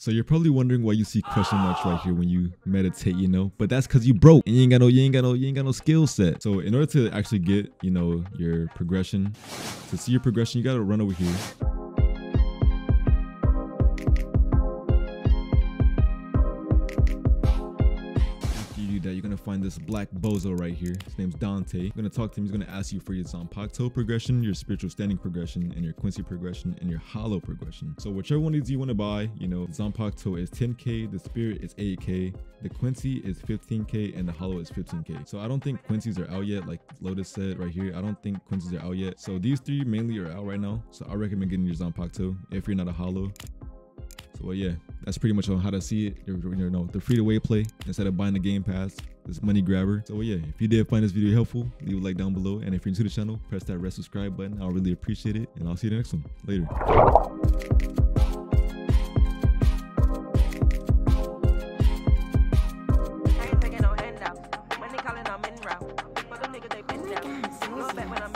So you're probably wondering why you see question marks right here when you meditate, you know, but that's because you broke and you ain't got no skill set. So in order to actually get, you know, your progression, to see your progression, you got to run over here. After you do that, you're going to find this black bozo right here. His name's Dante. You're going to talk to him. He's going to ask you for your Zanpakutō progression, your spiritual standing progression, and your Quincy progression, and your Hollow progression. So whichever one of these you want to buy, you know, Zanpakutō is 10k, the spirit is 8k, the Quincy is 15k, and the Hollow is 15k. So I don't think Quincy's are out yet. Like Lotus said right here, I don't think Quincy's are out yet. So these three mainly are out right now. So I recommend getting your Zanpakutō if you're not a Hollow. So well, yeah, that's pretty much on how to see it. You know, the free to way play instead of buying the game pass, this money grabber. So well, yeah, if you did find this video helpful, leave a like down below. And if you're new to the channel, press that red subscribe button. I'll really appreciate it. And I'll see you in the next one. Later. But them niggas, they been down. Back when I'm